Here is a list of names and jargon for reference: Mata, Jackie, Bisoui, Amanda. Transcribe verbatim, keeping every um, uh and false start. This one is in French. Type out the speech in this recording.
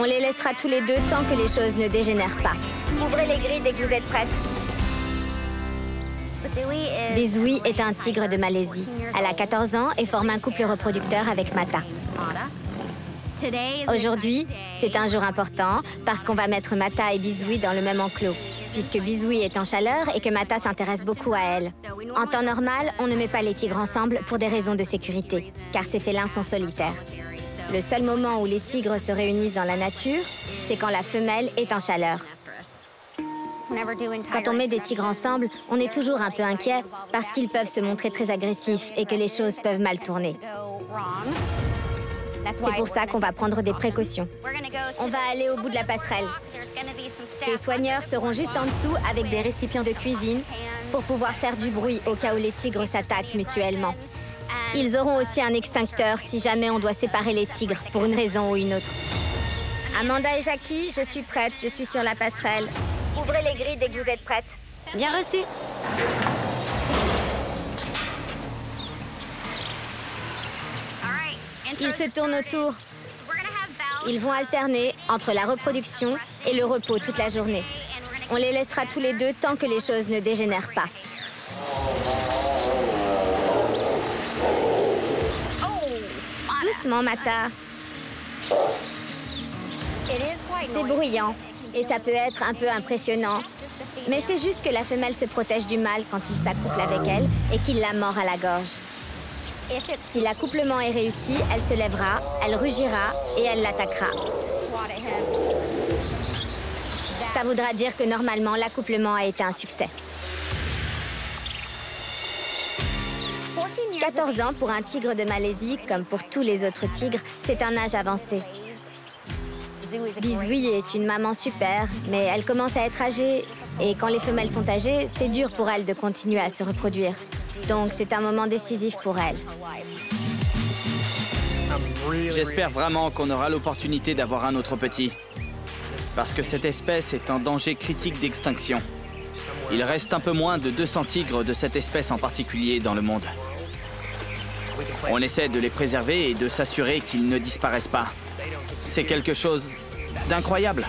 On les laissera tous les deux tant que les choses ne dégénèrent pas. Ouvrez les grilles dès que vous êtes prêtes. Bisoui est un tigre de Malaisie. Elle a quatorze ans et forme un couple reproducteur avec Mata. Aujourd'hui, c'est un jour important parce qu'on va mettre Mata et Bisoui dans le même enclos, puisque Bisoui est en chaleur et que Mata s'intéresse beaucoup à elle. En temps normal, on ne met pas les tigres ensemble pour des raisons de sécurité, car ces félins sont solitaires. Le seul moment où les tigres se réunissent dans la nature, c'est quand la femelle est en chaleur. Quand on met des tigres ensemble, on est toujours un peu inquiet parce qu'ils peuvent se montrer très agressifs et que les choses peuvent mal tourner. C'est pour ça qu'on va prendre des précautions. On va aller au bout de la passerelle. Les soigneurs seront juste en dessous avec des récipients de cuisine pour pouvoir faire du bruit au cas où les tigres s'attaquent mutuellement. Ils auront aussi un extincteur si jamais on doit séparer les tigres pour une raison ou une autre. Amanda et Jackie, je suis prête, je suis sur la passerelle. Ouvrez les grilles dès que vous êtes prêtes. Bien reçu. Ils se tournent autour. Ils vont alterner entre la reproduction et le repos toute la journée. On les laissera tous les deux tant que les choses ne dégénèrent pas. Doucement, Mata. C'est bruyant et ça peut être un peu impressionnant. Mais c'est juste que la femelle se protège du mâle quand il s'accouple avec elle et qu'il la mord à la gorge. Si l'accouplement est réussi, elle se lèvera, elle rugira et elle l'attaquera. Ça voudra dire que normalement, l'accouplement a été un succès. quatorze ans pour un tigre de Malaisie, comme pour tous les autres tigres, c'est un âge avancé. Bisoui est une maman super, mais elle commence à être âgée. Et quand les femelles sont âgées, c'est dur pour elles de continuer à se reproduire. Donc, c'est un moment décisif pour elle. J'espère vraiment qu'on aura l'opportunité d'avoir un autre petit. Parce que cette espèce est en danger critique d'extinction. Il reste un peu moins de deux cents tigres de cette espèce en particulier dans le monde. On essaie de les préserver et de s'assurer qu'ils ne disparaissent pas. C'est quelque chose d'incroyable.